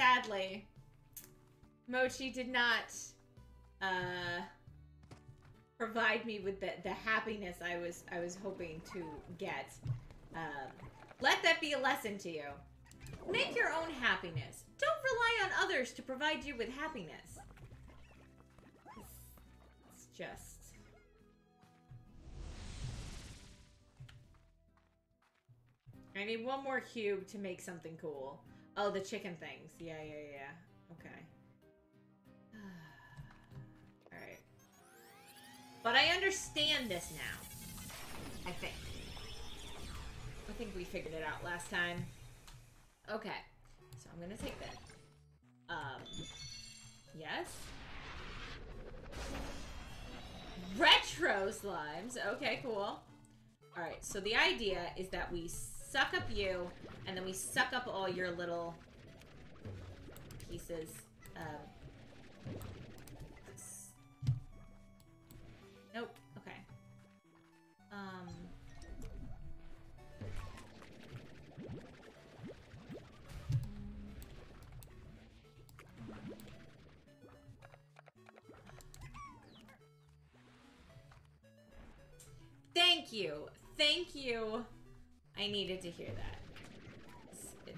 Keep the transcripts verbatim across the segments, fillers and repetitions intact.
sadly, Mochi did not uh, provide me with the, the happiness I was I was hoping to get. Uh, let that be a lesson to you. Make your own happiness. Don't rely on others to provide you with happiness. It's, it's just... I need one more cube to make something cool. Oh, the chicken things. Yeah, yeah, yeah. Okay. Alright. But I understand this now. I think. I think we figured it out last time. Okay. So I'm gonna take that. Um. Yes? Retro slimes. Okay, cool. Alright, so the idea is that we suck up you, and then we suck up all your little pieces. Um, nope. Okay. Um. Thank you. Thank you. I needed to hear that. It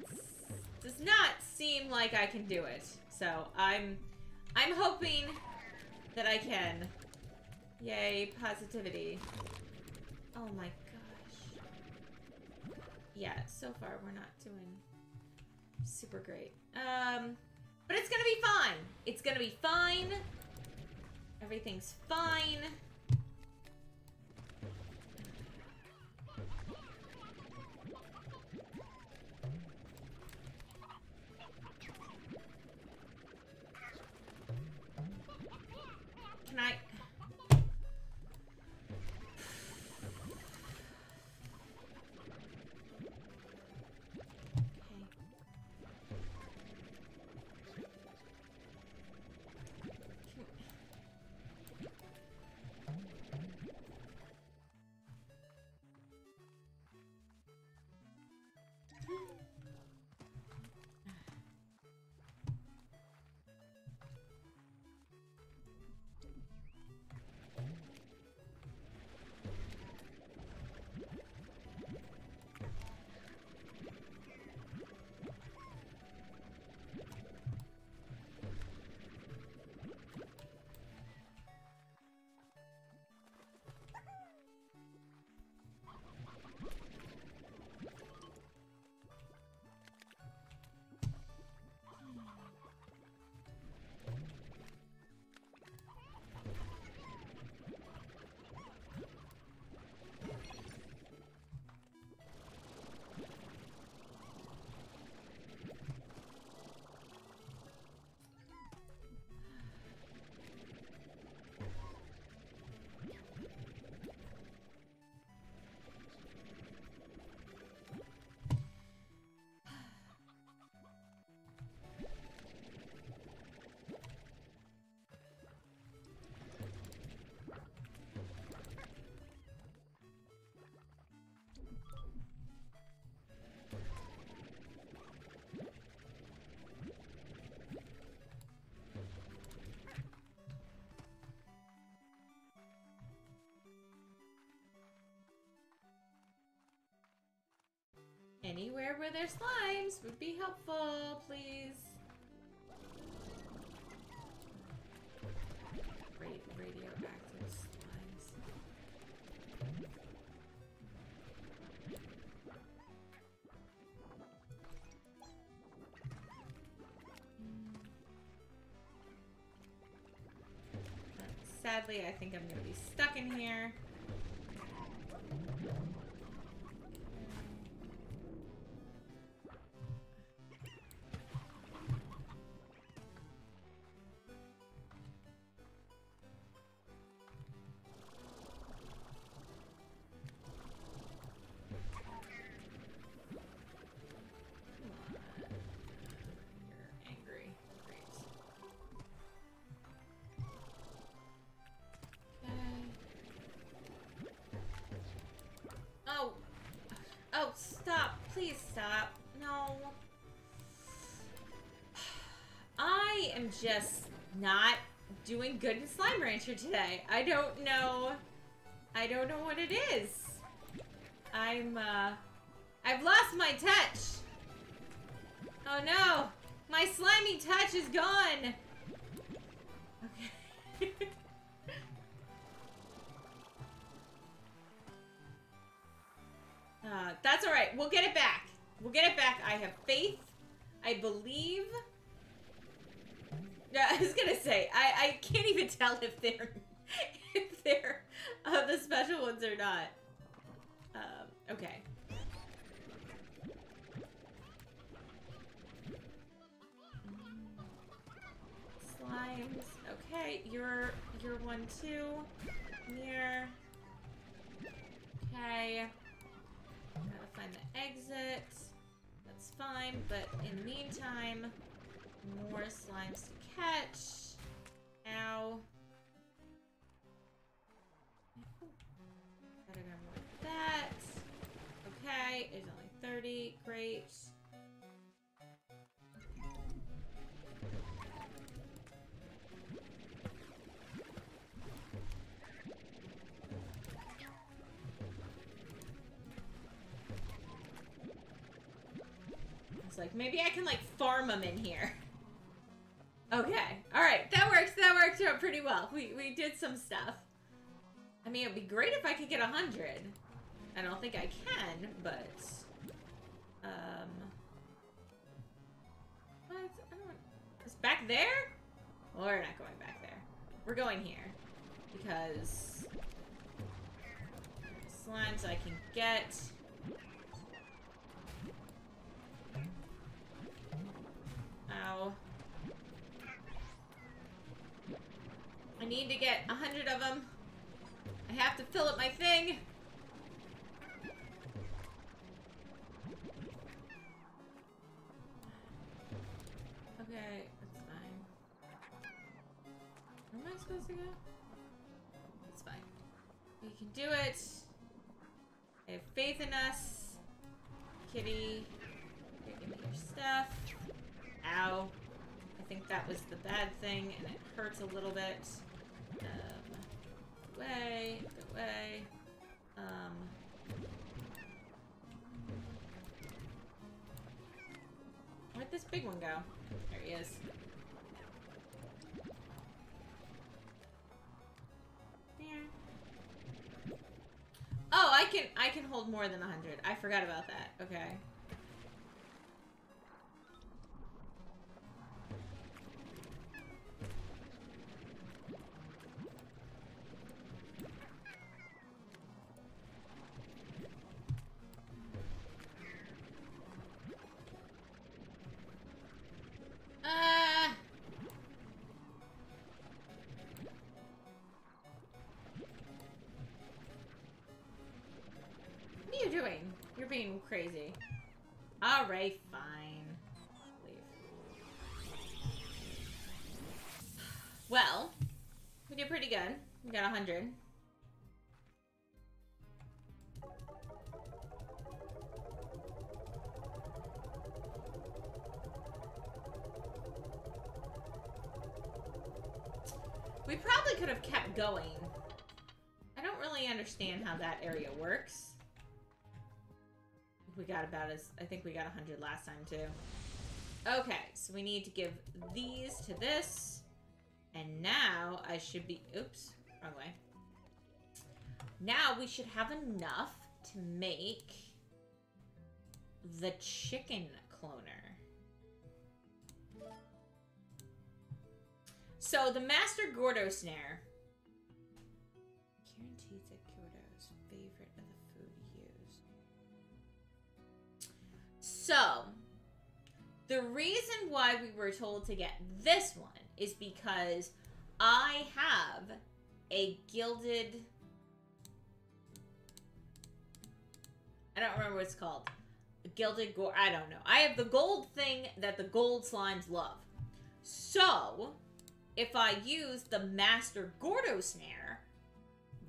does not seem like I can do it, so I'm, I'm hoping that I can. Yay, positivity. Oh my gosh. Yeah, so far we're not doing super great. Um, but it's gonna be fine. It's gonna be fine. Everything's fine. I... Anywhere where there's slimes would be helpful, please. Great radioactive slimes. Sadly, I think I'm gonna be stuck in here. Stop. Please stop. No. am just not doing good in Slime Rancher today. I don't know. I don't know what it is. I'm, uh... I've lost my touch. Oh, no. My slimy touch is gone. Okay. uh, that's all right. We'll get it back. We'll get it back. I have faith. I believe. Yeah, I was gonna say, I, I can't even tell if they're, if they're uh, the special ones or not. Um, okay. Slimes. Okay, you're, you're one too. Near. Okay. Gotta find the exit. That's fine, but in the meantime, more slimes to catch. Ow. Gotta go more like that. Okay, there's only thirty. Great. It's like, maybe I can, like, farm them in here. Okay. All right. That works. That worked out pretty well. We, we did some stuff. I mean, it'd be great if I could get a hundred. I don't think I can, but... Um... But, I don't... It's back there? Well, we're not going back there. We're going here. Because... Slimes I can get... Ow. I need to get a hundred of them. I have to fill up my thing. Okay, that's fine. Where am I supposed to go? It's fine. We can do it. I have faith in us. Kitty, here, give me your stuff. Ow. I think that was the bad thing, and it hurts a little bit. Um, go away, go away. Um. Where'd this big one go? There he is. There. Oh, I can, I can hold more than a hundred. I forgot about that. Okay. Crazy. All right, fine. Leave. Well, we did pretty good. We got a hundred. We probably could have kept going. I don't really understand how that area works. We got about as, I think we got a hundred last time too. Okay, so we need to give these to this. And now I should be, oops, wrong way. Now we should have enough to make the chicken cloner. So the Master Gordo Snare. Guaranteed that Gordo's favorite of the So, the reason why we were told to get this one is because I have a gilded... I don't remember what it's called. A gilded gold... I don't know. I have the gold thing that the gold slimes love. So, if I use the Master Gordo Snare,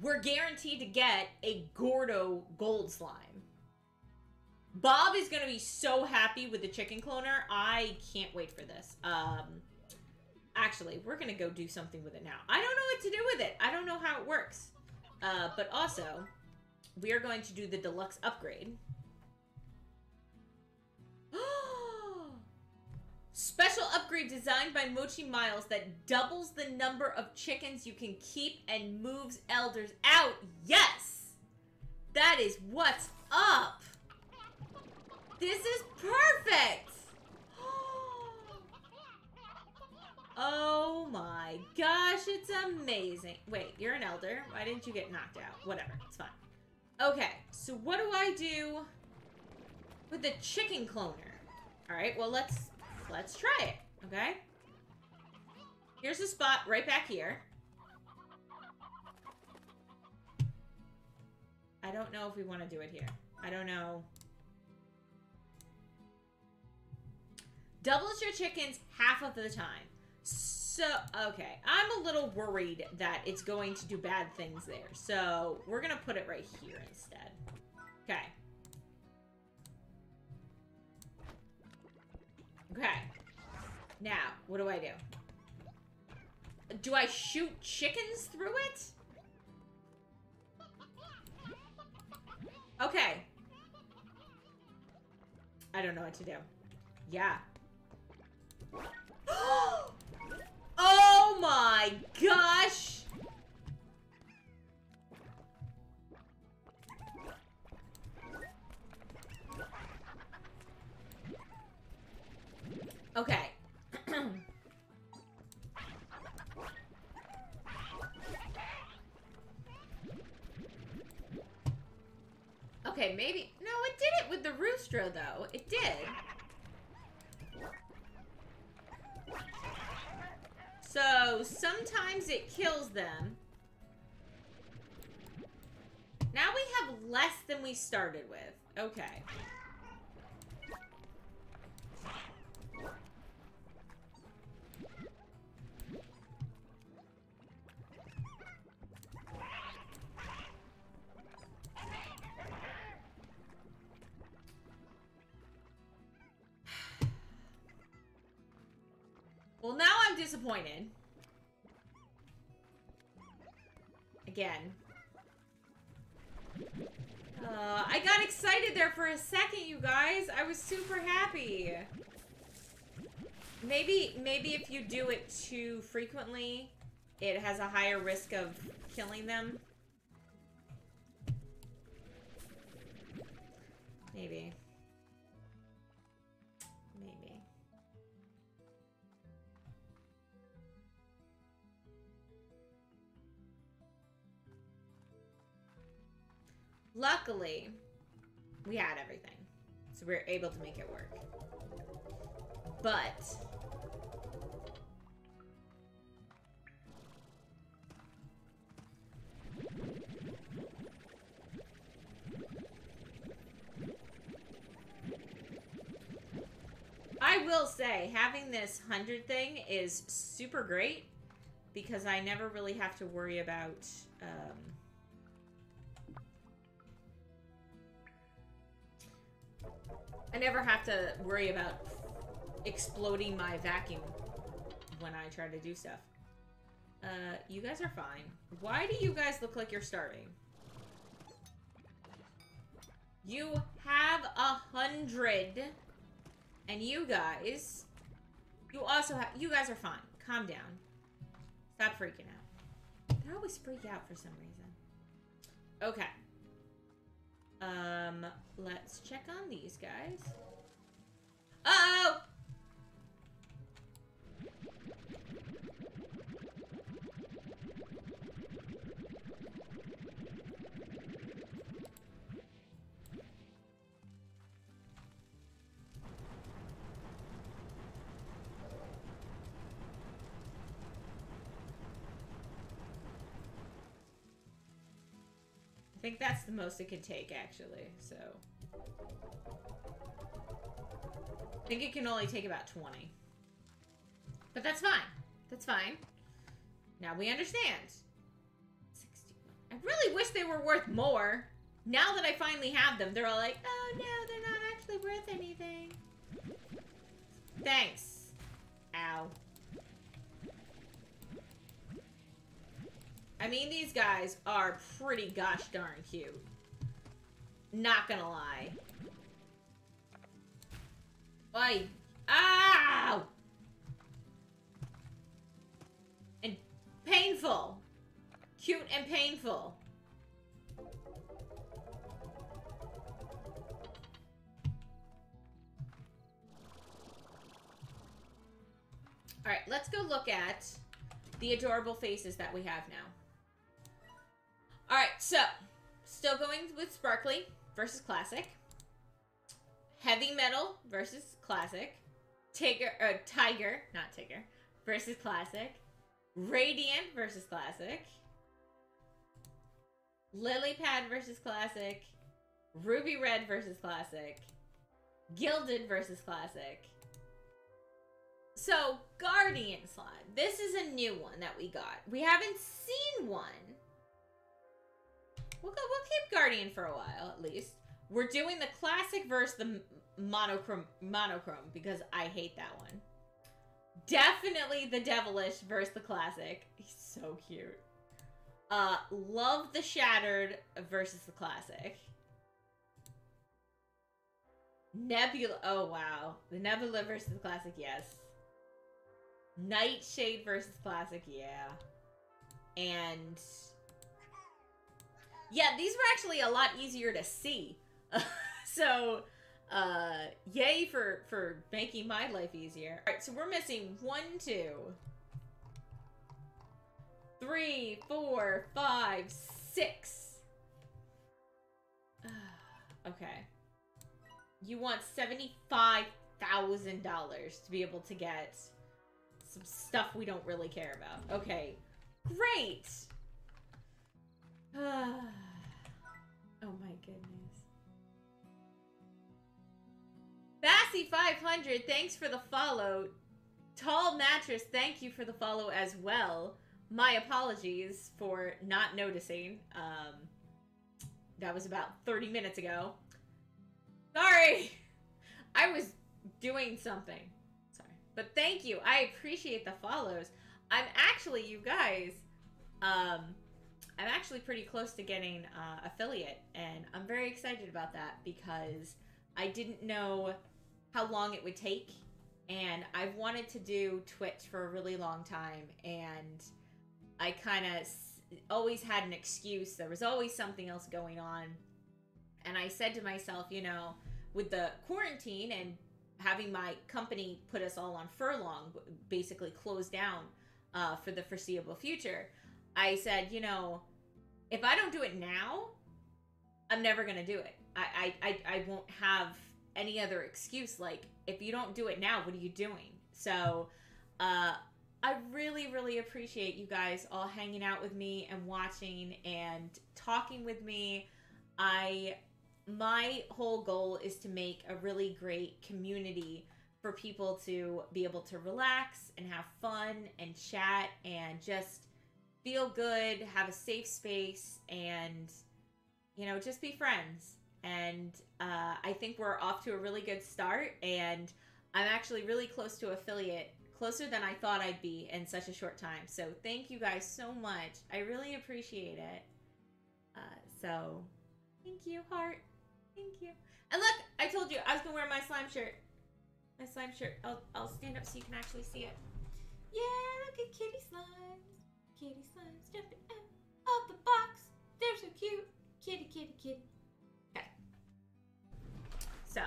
we're guaranteed to get a Gordo gold slime. Bob is going to be so happy with the chicken cloner. I can't wait for this. Um, Actually, we're going to go do something with it now. I don't know what to do with it. I don't know how it works. Uh, but also, we are going to do the deluxe upgrade. Special upgrade designed by Mochi Miles that doubles the number of chickens you can keep and moves elders out. Yes! That is what's up. This is perfect. Oh my gosh, it's amazing. Wait, you're an elder. Why didn't you get knocked out? Whatever, it's fine. Okay, so what do I do with the chicken cloner? All right, well, let's... Let's try it, okay? Here's a spot right back here. I don't know if we want to do it here. I don't know. Doubles your chickens half of the time. So, okay. I'm a little worried that it's going to do bad things there. So, we're going to put it right here instead. Okay. Okay, now, what do I do? Do I shoot chickens through it? Okay. I don't know what to do. Yeah. Oh my gosh! Okay. Okay, maybe... No, it did it with the rooster, though. It did. So, sometimes it kills them. Now we have less than we started with. Okay. Well, now I'm disappointed. Again. Uh, I got excited there for a second, you guys. I was super happy. Maybe, maybe if you do it too frequently, it has a higher risk of killing them. Maybe. Luckily, we had everything, so we were able to make it work. But I will say, having this hundred thing is super great because I never really have to worry about um, I never have to worry about exploding my vacuum when I try to do stuff. Uh, you guys are fine. Why do you guys look like you're starving? You have a hundred. And you guys, you also have, you guys are fine. Calm down. Stop freaking out. They always freak out for some reason. Okay. Um, let's check on these guys. Uh-oh! I think that's the most it could take, actually, so. I think it can only take about twenty. But that's fine. That's fine. Now we understand. sixty-one. I really wish they were worth more. Now that I finally have them, they're all like, oh no, they're not actually worth anything. Thanks. Ow. mean, these guys are pretty gosh darn cute. Not gonna lie. Why? Ow! And painful. Cute and painful. All right, let's go look at the adorable faces that we have now. All right, so still going with Sparkly versus Classic. Heavy Metal versus Classic. Tiger, or Tiger, not Tiger, versus Classic. Radiant versus Classic. Lily Pad versus Classic. Ruby Red versus Classic. Gilded versus Classic. So, Guardian Slime. This is a new one that we got. We haven't seen one. We'll, go, we'll keep Guardian for a while, at least. We're doing the Classic versus the monochrome, monochrome because I hate that one. Definitely the Devilish versus the Classic. He's so cute. Uh, Love the Shattered versus the Classic. Nebula. Oh, wow. The Nebula versus the Classic, yes. Nightshade versus Classic, yeah. And yeah, these were actually a lot easier to see. So uh yay for for making my life easier. All right, so we're missing one, two, three, four, five, six. Okay. You want seventy-five thousand dollars to be able to get some stuff we don't really care about. Okay, great. Uh, oh my goodness. Bassy five hundred, thanks for the follow. Tall Mattress, thank you for the follow as well. My apologies for not noticing. Um, that was about thirty minutes ago. Sorry, I was doing something. But thank you. I appreciate the follows. I'm actually, you guys, um, I'm actually pretty close to getting uh, affiliate. And I'm very excited about that because I didn't know how long it would take. And I've wanted to do Twitch for a really long time. And I kind of always had an excuse. There was always something else going on. And I said to myself, you know, with the quarantine and having my company put us all on furlong, basically closed down uh, for the foreseeable future, I said, you know, if I don't do it now, I'm never going to do it. I, I, I won't have any other excuse. Like, if you don't do it now, what are you doing? So uh, I really, really appreciate you guys all hanging out with me and watching and talking with me. I... My whole goal is to make a really great community for people to be able to relax and have fun and chat and just feel good, have a safe space, and, you know, just be friends. And uh, I think we're off to a really good start, and I'm actually really close to affiliate, closer than I thought I'd be in such a short time. So thank you guys so much. I really appreciate it. Uh, so thank you, heart. Thank you. And look, I told you I was gonna wear my slime shirt. My slime shirt. I'll I'll stand up so you can actually see it. Yeah, look at kitty slimes. Kitty slimes jumping out of the box. They're so cute. Kitty, kitty, kitty. Okay. So,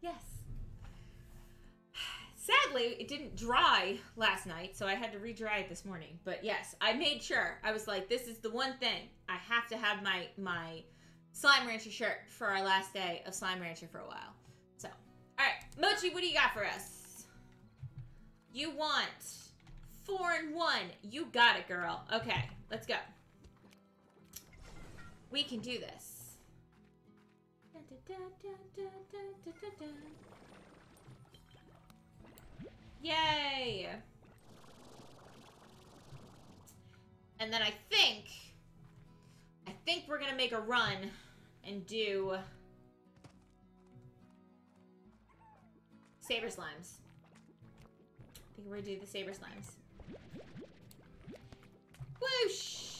yes. Sadly, it didn't dry last night, so I had to re-dry it this morning. But yes, I made sure. I was like, this is the one thing I have to have my my. Slime Rancher shirt for our last day of Slime Rancher for a while. So, all right, Mochi, what do you got for us? You want four and one. You got it, girl. Okay, let's go. We can do this. Dun, dun, dun, dun, dun, dun, dun, dun. Yay! And then I think... I think we're gonna make a run and do Saber Slimes. I think we're gonna do the Saber Slimes. Whoosh!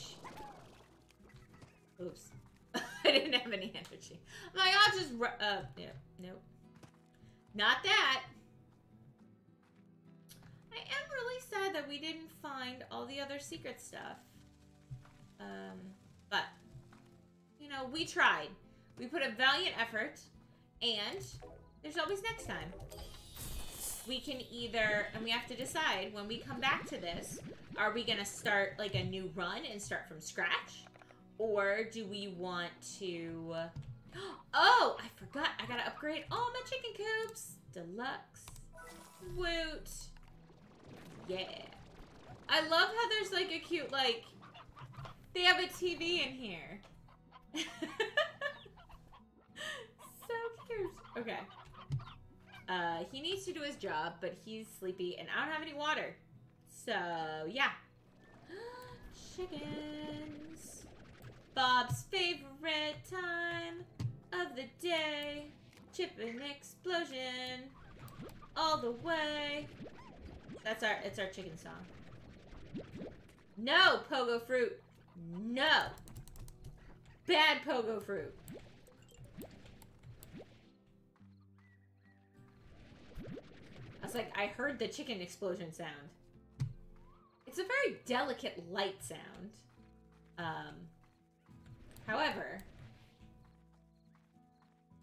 I didn't have any energy. My odds is uh yeah, nope. Not that. I am really sad that we didn't find all the other secret stuff. Um, but you know, we tried. We put a valiant effort, and there's always next time. We can either, and we have to decide when we come back to this, are we gonna start like a new run and start from scratch? Or do we want to, oh, I forgot, I gotta upgrade all my chicken coops. Deluxe, woot, yeah. I love how there's like a cute, like, they have a T V in here. So cute. Okay. Uh, he needs to do his job, but he's sleepy, and I don't have any water. So, yeah. Chickens. Bob's favorite time of the day. Chip and explosion. All the way. That's our, it's our chicken song. No, pogo fruit. No. Bad pogo fruit. I was like, I heard the chicken explosion sound. It's a very delicate, light sound. Um, however,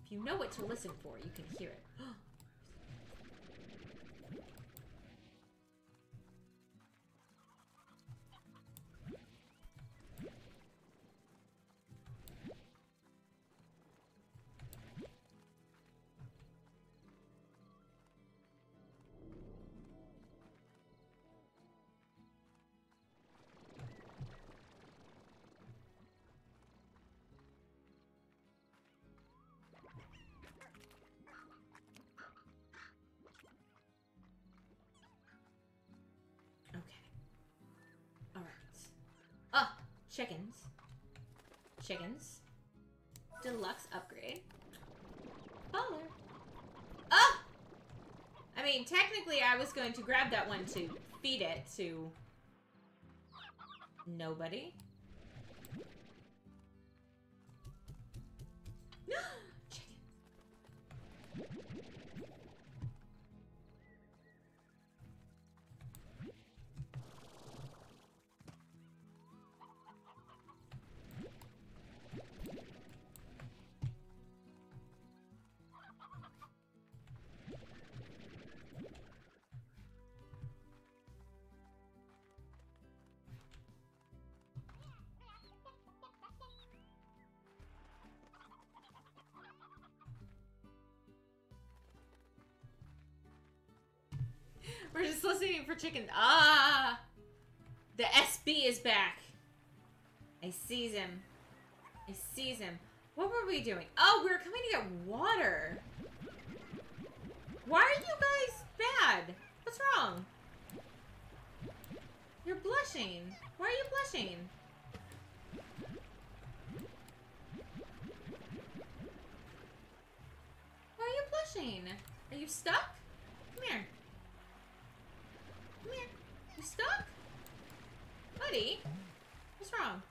if you know what to listen for, you can hear it. Chickens. Chickens. Deluxe upgrade. Baller. Oh! I mean, technically I was going to grab that one to feed it to nobody. We're just listening for chickens. Ah! The S B is back. I seize him. I seize him. What were we doing? Oh, we were coming to get water. Why are you guys bad? What's wrong? You're blushing. Why are you blushing? Why are you blushing? Are you stuck? Come here. Come here. You stuck? Buddy? What's wrong?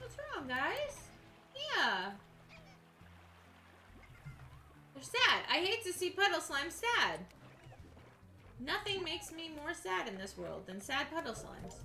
What's wrong, guys? Yeah. They're sad. I hate to see puddle slime sad. Nothing makes me more sad in this world than sad puddle slimes.